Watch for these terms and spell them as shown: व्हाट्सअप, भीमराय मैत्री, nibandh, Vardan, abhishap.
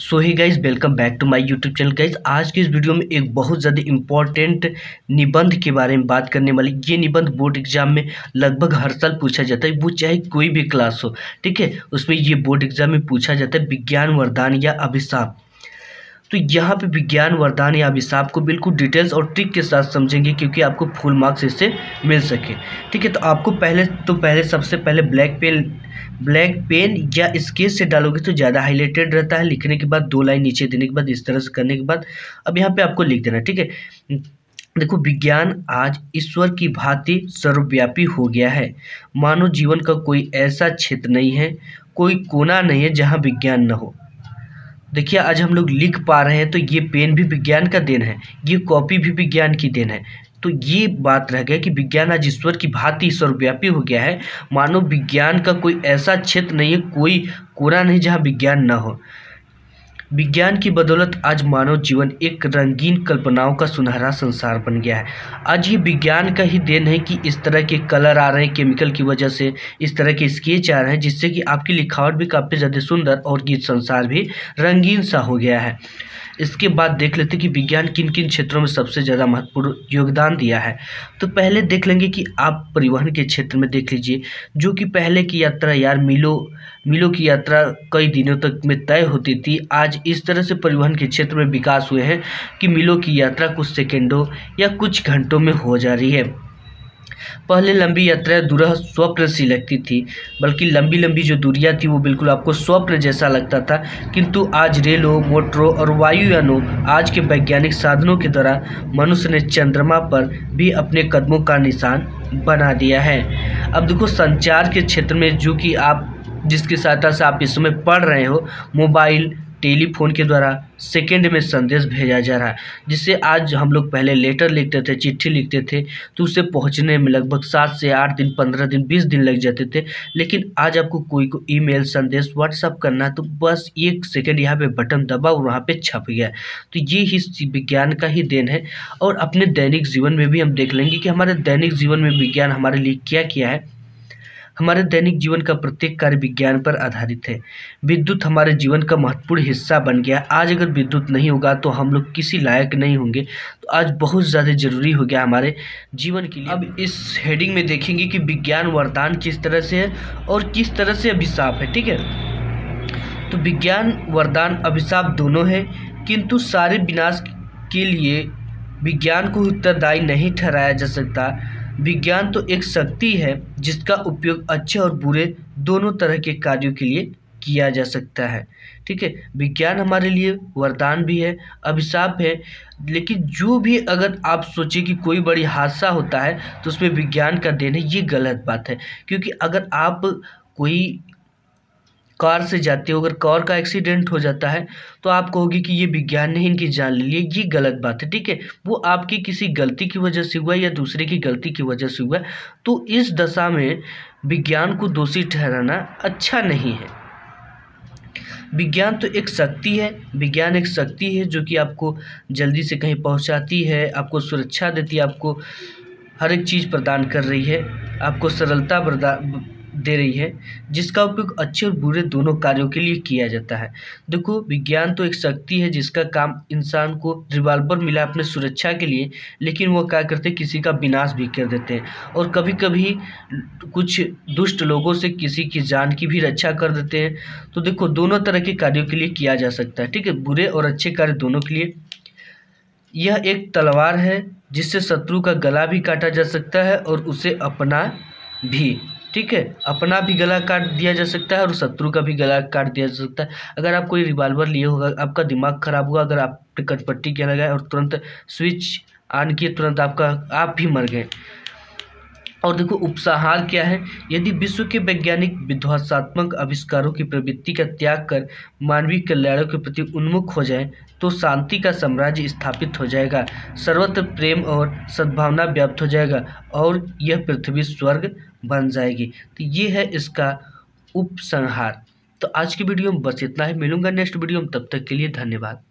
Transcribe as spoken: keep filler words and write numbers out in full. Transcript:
So hey guys welcome back to my YouTube channel. Guys आज के इस video में एक बहुत ज़्यादा इम्पॉर्टेंट निबंध के बारे में बात करने वाली। ये निबंध बोर्ड एग्जाम में लगभग हर साल पूछा जाता है, वो चाहे कोई भी क्लास हो, ठीक है, उसमें ये बोर्ड एग्जाम में पूछा जाता है, विज्ञान वरदान या अभिशाप। तो यहाँ पे विज्ञान वरदान या अभिशाप को बिल्कुल डिटेल्स और ट्रिक के साथ समझेंगे क्योंकि आपको फुल मार्क्स इससे मिल सके, ठीक है। तो आपको पहले तो पहले सबसे पहले ब्लैक पेन ब्लैक पेन या स्केच से डालोगे तो ज़्यादा हाईलाइटेड रहता है। लिखने के बाद दो लाइन नीचे देने के बाद इस तरह से करने के बाद अब यहाँ पे आपको लिख देना, ठीक है। देखो, विज्ञान आज ईश्वर की भांति सर्वव्यापी हो गया है। मानव जीवन का कोई ऐसा क्षेत्र नहीं है, कोई कोना नहीं है जहाँ विज्ञान न हो। देखिए, आज हम लोग लिख पा रहे हैं तो ये पेन भी विज्ञान का देन है, ये कॉपी भी विज्ञान की देन है। तो ये बात रह गया कि विज्ञान आज ईश्वर की भांति सर्वव्यापी हो गया है। मानो विज्ञान का कोई ऐसा क्षेत्र नहीं है, कोई कोना नहीं जहाँ विज्ञान ना हो। विज्ञान की बदौलत आज मानव जीवन एक रंगीन कल्पनाओं का सुनहरा संसार बन गया है। आज ये विज्ञान का ही देन है कि इस तरह के कलर आ रहे हैं केमिकल की वजह से, इस तरह के स्केच आ रहे हैं जिससे कि आपकी लिखावट भी काफ़ी ज़्यादा सुंदर और गीत संसार भी रंगीन सा हो गया है। इसके बाद देख लेते हैं कि विज्ञान किन किन क्षेत्रों में सबसे ज़्यादा महत्वपूर्ण योगदान दिया है। तो पहले देख लेंगे कि आप परिवहन के क्षेत्र में देख लीजिए, जो कि पहले की यात्रा यार मीलों मीलों की यात्रा कई दिनों तक में तय होती थी। आज इस तरह से परिवहन के क्षेत्र में विकास हुए हैं कि मीलों की यात्रा कुछ सेकेंडों या कुछ घंटों में हो जा रही है। पहले लंबी यात्राएं दूरह स्वप्न सी लगती थी, बल्कि लंबी लंबी जो दूरियां थी वो बिल्कुल आपको स्वप्न जैसा लगता था। किंतु आज रेलों, मोटरों और वायुयानों, आज के वैज्ञानिक साधनों के द्वारा मनुष्य ने चंद्रमा पर भी अपने कदमों का निशान बना दिया है। अब देखो, संचार के क्षेत्र में जो कि आप जिसकी सहायता से आप इस समय पढ़ रहे हो, मोबाइल टेलीफोन के द्वारा सेकेंड में संदेश भेजा जा रहा है। जिससे आज हम लोग पहले लेटर लिखते थे, चिट्ठी लिखते थे तो उसे पहुंचने में लगभग सात से आठ दिन, पंद्रह दिन, बीस दिन लग जाते थे। लेकिन आज आपको कोई को ईमेल संदेश व्हाट्सअप करना है तो बस एक सेकेंड यहाँ पे बटन दबा और वहाँ पे छप गया। तो ये ही विज्ञान का ही देन है। और अपने दैनिक जीवन में भी हम देख लेंगे कि हमारे दैनिक जीवन में विज्ञान हमारे लिए क्या क्या है। हमारे दैनिक जीवन का प्रत्येक कार्य विज्ञान पर आधारित है। विद्युत हमारे जीवन का महत्वपूर्ण हिस्सा बन गया। आज अगर विद्युत नहीं होगा तो हम लोग किसी लायक नहीं होंगे। तो आज बहुत ज़्यादा जरूरी हो गया हमारे जीवन के लिए। अब इस हेडिंग में देखेंगे कि विज्ञान वरदान किस तरह से है और किस तरह से अभिशाप है, ठीक है। तो विज्ञान वरदान अभिशाप दोनों है, किंतु सारे विनाश के लिए विज्ञान को उत्तरदायी नहीं ठहराया जा सकता। विज्ञान तो एक शक्ति है जिसका उपयोग अच्छे और बुरे दोनों तरह के कार्यों के लिए किया जा सकता है, ठीक है। विज्ञान हमारे लिए वरदान भी है, अभिशाप है। लेकिन जो भी अगर आप सोचें कि कोई बड़ी हादसा होता है तो उसमें विज्ञान का देन है, ये गलत बात है। क्योंकि अगर आप कोई कार से जाते हो, अगर कार का एक्सीडेंट हो जाता है तो आप कहोगे कि ये विज्ञान ने इनकी जान ले ली, ये गलत बात है, ठीक है। वो आपकी किसी गलती की वजह से हुआ या दूसरे की गलती की वजह से हुआ। तो इस दशा में विज्ञान को दोषी ठहराना अच्छा नहीं है। विज्ञान तो एक शक्ति है, विज्ञान एक शक्ति है जो कि आपको जल्दी से कहीं पहुँचाती है, आपको सुरक्षा देती है, आपको हर एक चीज़ प्रदान कर रही है, आपको सरलता प्रदान दे रही है, जिसका उपयोग अच्छे और बुरे दोनों कार्यों के लिए किया जाता है। देखो, विज्ञान तो एक शक्ति है जिसका काम इंसान को रिवॉल्वर मिला अपने सुरक्षा के लिए, लेकिन वो क्या करते हैं, किसी का विनाश भी कर देते हैं। और कभी कभी कुछ दुष्ट लोगों से किसी की जान की भी रक्षा कर देते हैं। तो देखो, दोनों तरह के कार्यों के लिए किया जा सकता है, ठीक है, बुरे और अच्छे कार्य दोनों के लिए। यह एक तलवार है जिससे शत्रु का गला भी काटा जा सकता है और उसे अपना भी, ठीक है, अपना भी गला काट दिया जा सकता है और शत्रु का भी गला काट दिया जा सकता है। अगर आप कोई रिवाल्वर लिए होगा, आपका दिमाग खराब हुआ, अगर आपने कटपट्टी किया लगाए और तुरंत स्विच ऑन किए, तुरंत आपका आप भी मर गए। और देखो, उपसंहार क्या है, यदि विश्व के वैज्ञानिक विध्वंसात्मक आविष्कारों की प्रवृत्ति का त्याग कर मानवीय कल्याणों के प्रति उन्मुख हो जाए तो शांति का साम्राज्य स्थापित हो जाएगा, सर्वत्र प्रेम और सद्भावना व्याप्त हो जाएगा और यह पृथ्वी स्वर्ग बन जाएगी। तो ये है इसका उपसंहार। तो आज की वीडियो में बस इतना ही, मिलूंगा नेक्स्ट वीडियो में, तब तक के लिए धन्यवाद।